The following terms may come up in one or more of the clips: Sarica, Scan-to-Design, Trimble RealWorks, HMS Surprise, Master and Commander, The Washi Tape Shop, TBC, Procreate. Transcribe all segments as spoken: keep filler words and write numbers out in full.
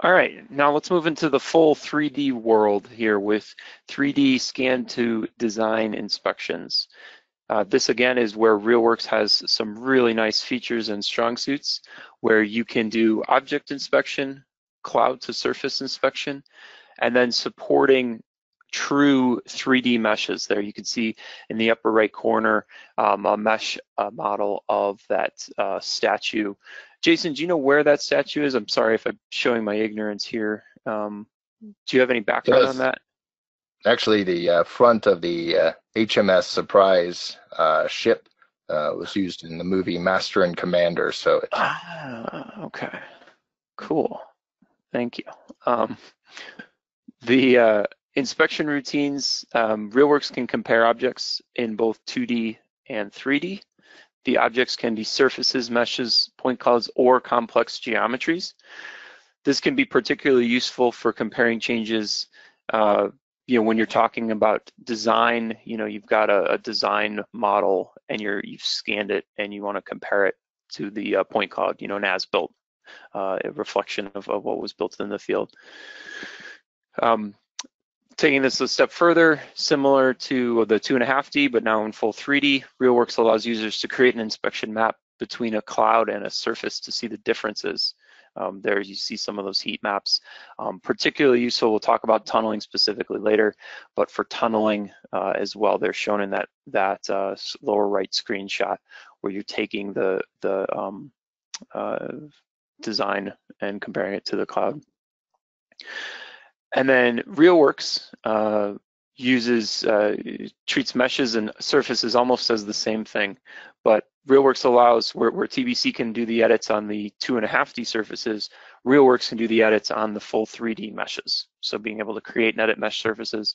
All right, now let's move into the full three D world here with three D scan to design inspections. Uh, this again is where RealWorks has some really nice features and strong suits where you can do object inspection, cloud to surface inspection, and then supporting true three D meshes there. You can see in the upper right corner um, a mesh uh, model of that uh, statue. Jason, do you know where that statue is? I'm sorry if I'm showing my ignorance here. Um, do you have any background yes. on that? Actually, the uh, front of the uh, H M S Surprise uh, ship uh, was used in the movie Master and Commander. So it's... Ah, okay, cool. Thank you. Um, the uh, inspection routines, um, RealWorks can compare objects in both two D and three D. The objects can be surfaces, meshes, point clouds, or complex geometries. This can be particularly useful for comparing changes. Uh, you know, when you're talking about design, you know, you've got a, a design model and you're, you've scanned it and you want to compare it to the uh, point cloud, you know, an as-built uh, reflection of, of what was built in the field. Um, Taking this a step further, similar to the two and a half D, but now in full three D, RealWorks allows users to create an inspection map between a cloud and a surface to see the differences. Um, there you see some of those heat maps. Um, particularly useful, we'll talk about tunneling specifically later, but for tunneling uh, as well, they're shown in that, that uh, lower right screenshot where you're taking the, the um, uh, design and comparing it to the cloud. And then RealWorks uh, uses, uh, treats meshes and surfaces almost as the same thing, but RealWorks allows, where, where T B C can do the edits on the two and a half D surfaces, RealWorks can do the edits on the full three D meshes. So being able to create and edit mesh surfaces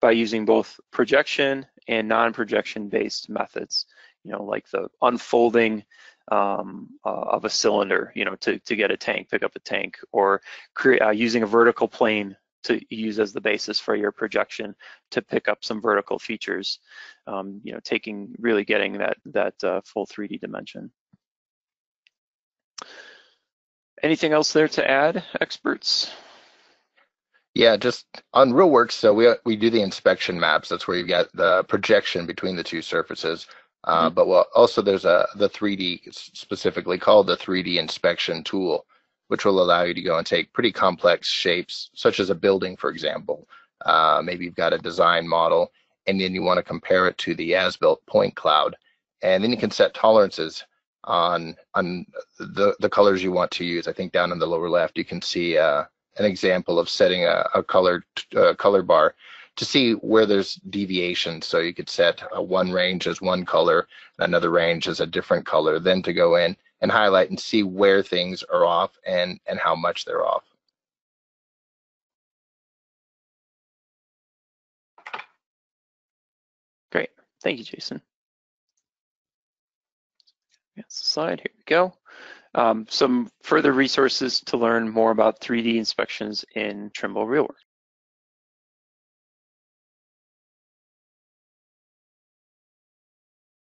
by using both projection and non-projection based methods, you know, like the unfolding Um, uh, of a cylinder, you know, to, to get a tank, pick up a tank, or create, uh, using a vertical plane to use as the basis for your projection to pick up some vertical features, um, you know, taking, really getting that, that uh, full three D dimension. Anything else there to add, experts? Yeah, just on RealWorks, so we, we do the inspection maps. That's where you get the projection between the two surfaces. Uh, mm-hmm. But we'll, also there's a the three D, specifically called the three D inspection tool, which will allow you to go and take pretty complex shapes, such as a building, for example. Uh, maybe you've got a design model, and then you want to compare it to the as-built point cloud. And then you can set tolerances on on the, the colors you want to use. I think down in the lower left, you can see uh, an example of setting a, a color, uh, color bar to see where there's deviation. So you could set a one range as one color, another range as a different color, then to go in and highlight and see where things are off and, and how much they're off. Great, thank you, Jason. That's the slide, here we go. Um, some further resources to learn more about three D inspections in Trimble RealWorks.